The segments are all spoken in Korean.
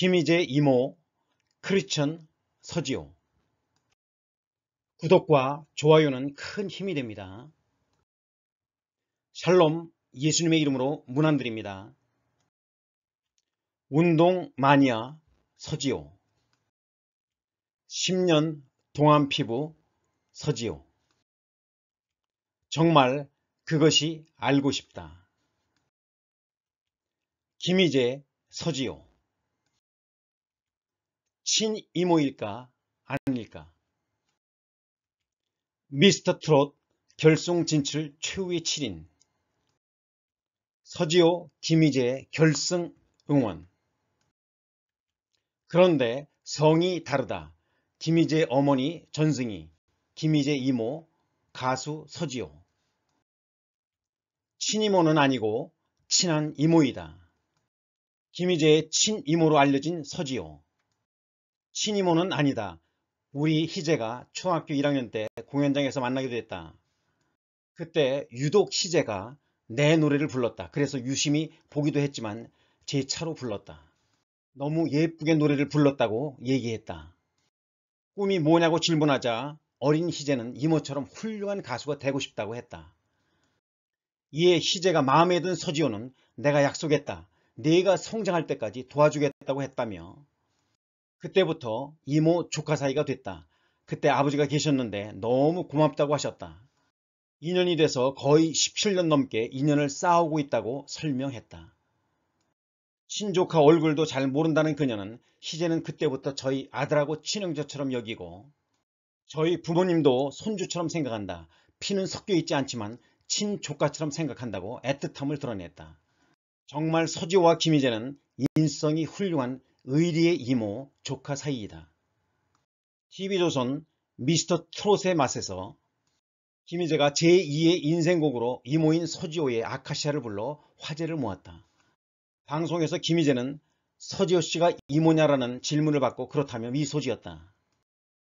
김희재 이모, 크리스천 서지오. 구독과 좋아요는 큰 힘이 됩니다. 샬롬, 예수님의 이름으로 문안드립니다. 운동 마니아 서지오, 10년 동안 피부 서지오. 정말 그것이 알고 싶다. 김희재 서지오. 친이모일까 아닐까? 미스터 트롯 결승 진출 최후의 7인 서지오 김희재 결승 응원. 그런데 성이 다르다. 김희재 어머니 전승희, 김희재 이모 가수 서지오. 친이모는 아니고 친한 이모이다. 김희재의 친이모로 알려진 서지오. 친이모는 아니다. 우리 희재가 초등학교 1학년 때 공연장에서 만나게 됐다. 그때 유독 희재가 내 노래를 불렀다. 그래서 유심히 보기도 했지만 제 차로 불렀다. 너무 예쁘게 노래를 불렀다고 얘기했다. 꿈이 뭐냐고 질문하자 어린 희재는 이모처럼 훌륭한 가수가 되고 싶다고 했다. 이에 희재가 마음에 든 서지호는 내가 약속했다. 네가 성장할 때까지 도와주겠다고 했다며 그때부터 이모 조카 사이가 됐다. 그때 아버지가 계셨는데 너무 고맙다고 하셨다. 인연이 돼서 거의 17년 넘게 인연을 쌓아오고 있다고 설명했다. 친조카 얼굴도 잘 모른다는 그녀는 희재는 그때부터 저희 아들하고 친형제처럼 여기고 저희 부모님도 손주처럼 생각한다. 피는 섞여 있지 않지만 친조카처럼 생각한다고 애틋함을 드러냈다. 정말 서지호와 김희재는 인성이 훌륭한 의리의 이모, 조카 사이이다. TV조선 미스터 트롯의 맛에서 김희재가 제2의 인생곡으로 이모인 서지호의 아카시아를 불러 화제를 모았다. 방송에서 김희재는 서지호씨가 이모냐라는 질문을 받고 그렇다며 미소지었다.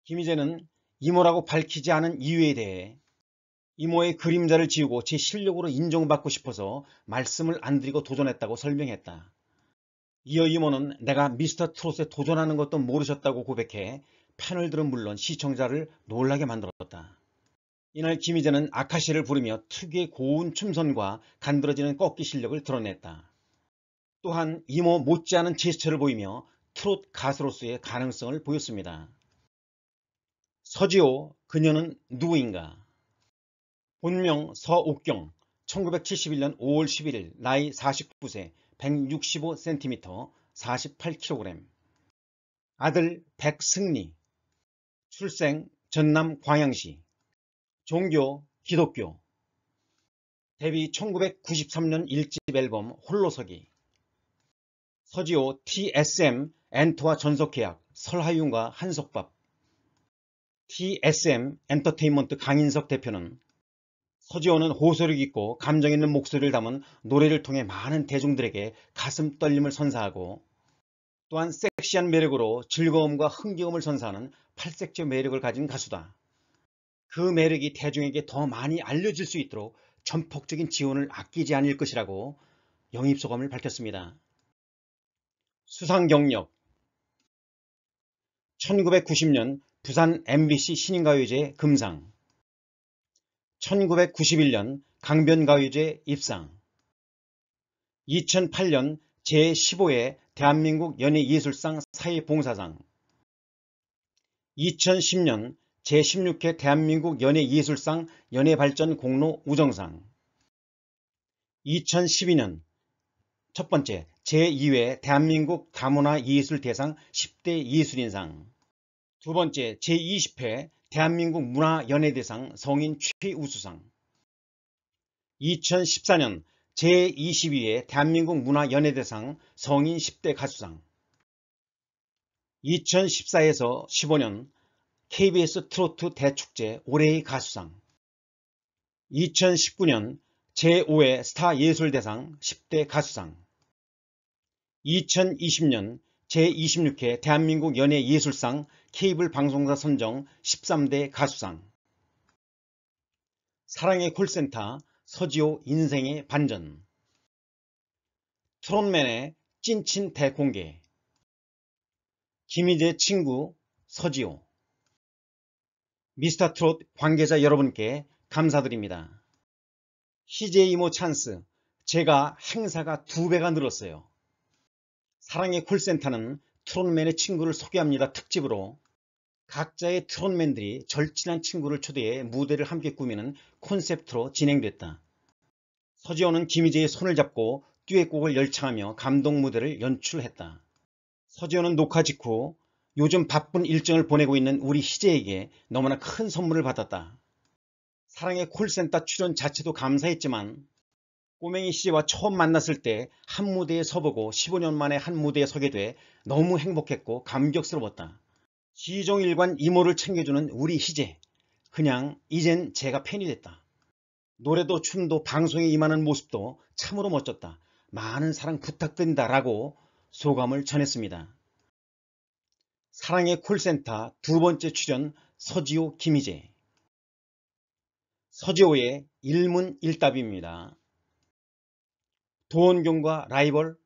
김희재는 이모라고 밝히지 않은 이유에 대해 이모의 그림자를 지우고 제 실력으로 인정받고 싶어서 말씀을 안 드리고 도전했다고 설명했다. 이어 이모는 내가 미스터 트롯에 도전하는 것도 모르셨다고 고백해 패널들은 물론 시청자를 놀라게 만들었다. 이날 김희재는 아카시를 부르며 특유의 고운 춤선과 간드러지는 꺾기 실력을 드러냈다. 또한 이모 못지않은 제스처를 보이며 트롯 가수로서의 가능성을 보였습니다. 서지오, 그녀는 누구인가? 본명 서옥경, 1971년 5월 11일, 나이 49세, 165cm, 48kg. 아들 백승리. 출생 전남 광양시. 종교 기독교. 데뷔 1993년 1집 앨범 홀로서기. 서지오 TSM 엔터와 전속계약, 설하윤과 한석밥. TSM 엔터테인먼트 강인석 대표는 서지오는 호소력 있고 감정 있는 목소리를 담은 노래를 통해 많은 대중들에게 가슴 떨림을 선사하고 또한 섹시한 매력으로 즐거움과 흥겨움을 선사하는 팔색적 매력을 가진 가수다. 그 매력이 대중에게 더 많이 알려질 수 있도록 전폭적인 지원을 아끼지 않을 것이라고 영입 소감을 밝혔습니다. 수상 경력. 1990년 부산 MBC 신인가요제 금상, 1991년 강변가요제 입상, 2008년 제15회 대한민국 연예예술상 사회봉사상, 2010년 제16회 대한민국 연예예술상 연예발전공로 우정상, 2012년 첫 번째 제2회 대한민국 다문화 예술대상 10대 예술인상, 두 번째 제20회 대한민국 문화연예대상 성인 최우수상, 2014년 제22회 대한민국 문화연예대상 성인 10대 가수상, 2014에서 15년 KBS 트로트 대축제 올해의 가수상, 2019년 제5회 스타예술대상 10대 가수상, 2020년 제26회 대한민국 연예예술상 케이블 방송사 선정 13대 가수상. 사랑의 콜센터 서지오 인생의 반전. 트롯맨의 찐친 대공개. 김희재 친구 서지오. 미스터 트롯 관계자 여러분께 감사드립니다. 희재 이모 찬스, 제가 행사가 2배가 늘었어요. 사랑의 콜센터는 트롯맨의 친구를 소개합니다 특집으로 각자의 트롯맨들이 절친한 친구를 초대해 무대를 함께 꾸미는 콘셉트로 진행됐다. 서지오는 김희재의 손을 잡고 듀엣곡을 열창하며 감동 무대를 연출했다. 서지오는 녹화 직후 요즘 바쁜 일정을 보내고 있는 우리 희재에게 너무나 큰 선물을 받았다. 사랑의 콜센터 출연 자체도 감사했지만 꼬맹이 희재와 처음 만났을 때 한 무대에 서보고 15년 만에 한 무대에 서게 돼 너무 행복했고 감격스러웠다. 시종일관 이모를 챙겨주는 우리 희재, 그냥 이젠 제가 팬이 됐다. 노래도 춤도 방송에 임하는 모습도 참으로 멋졌다. 많은 사랑 부탁드린다 라고 소감을 전했습니다. 사랑의 콜센터 2번째 출연 서지오 김희재. 서지오의 일문일답입니다. 도원경과 라이벌,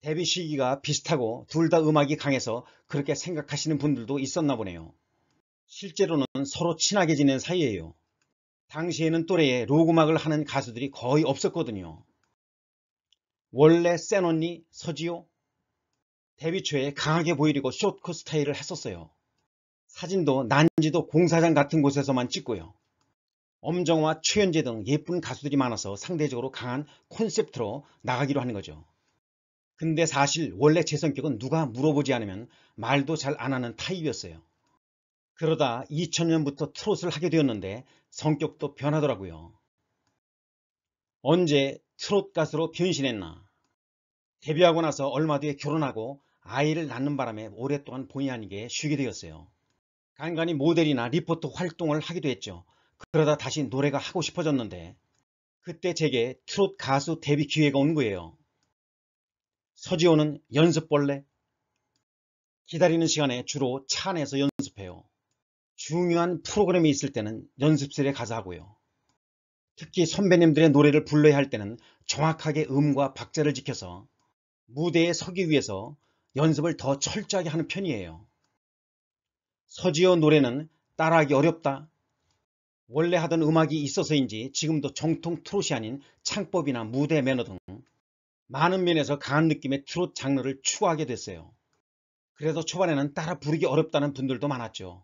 데뷔 시기가 비슷하고 둘 다 음악이 강해서 그렇게 생각하시는 분들도 있었나 보네요. 실제로는 서로 친하게 지낸 사이예요. 당시에는 또래에 록음악을 하는 가수들이 거의 없었거든요. 원래 센 언니 서지오? 데뷔 초에 강하게 보이려고 숏컷 스타일을 했었어요. 사진도 난지도 공사장 같은 곳에서만 찍고요. 엄정화, 최현제 등 예쁜 가수들이 많아서 상대적으로 강한 콘셉트로 나가기로 하는 거죠. 근데 사실 원래 제 성격은 누가 물어보지 않으면 말도 잘 안 하는 타입이었어요. 그러다 2000년부터 트롯을 하게 되었는데 성격도 변하더라고요. 언제 트롯 가수로 변신했나? 데뷔하고 나서 얼마 뒤에 결혼하고 아이를 낳는 바람에 오랫동안 본의 아니게 쉬게 되었어요. 간간히 모델이나 리포터 활동을 하기도 했죠. 그러다 다시 노래가 하고 싶어졌는데 그때 제게 트롯 가수 데뷔 기회가 온 거예요. 서지오는 연습벌레? 기다리는 시간에 주로 차 안에서 연습해요. 중요한 프로그램이 있을 때는 연습실에 가서 하고요. 특히 선배님들의 노래를 불러야 할 때는 정확하게 음과 박자를 지켜서 무대에 서기 위해서 연습을 더 철저하게 하는 편이에요. 서지오 노래는 따라하기 어렵다. 원래 하던 음악이 있어서인지 지금도 정통 트롯이 아닌 창법이나 무대 매너 등 많은 면에서 강한 느낌의 트롯 장르를 추구하게 됐어요. 그래서 초반에는 따라 부르기 어렵다는 분들도 많았죠.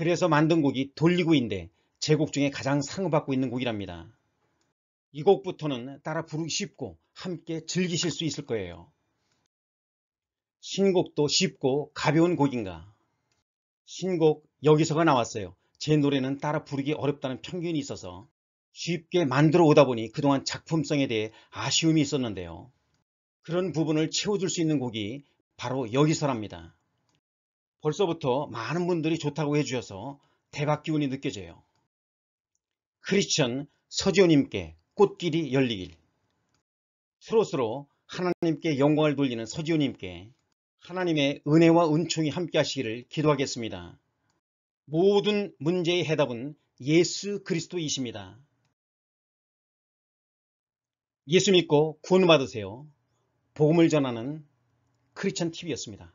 그래서 만든 곡이 돌리고인데 제 곡 중에 가장 상을 받고 있는 곡이랍니다. 이 곡부터는 따라 부르기 쉽고 함께 즐기실 수 있을 거예요. 신곡도 쉽고 가벼운 곡인가? 신곡 여기서가 나왔어요. 제 노래는 따라 부르기 어렵다는 편견이 있어서 쉽게 만들어 오다 보니 그동안 작품성에 대해 아쉬움이 있었는데요. 그런 부분을 채워줄 수 있는 곡이 바로 여기서랍니다. 벌써부터 많은 분들이 좋다고 해주셔서 대박 기운이 느껴져요. 크리스천 서지오님께 꽃길이 열리길. 트롯으로 하나님께 영광을 돌리는 서지오님께 하나님의 은혜와 은총이 함께 하시기를 기도하겠습니다. 모든 문제의 해답은 예수 그리스도이십니다. 예수 믿고 구원 받으세요. 복음을 전하는 크리스천 TV였습니다.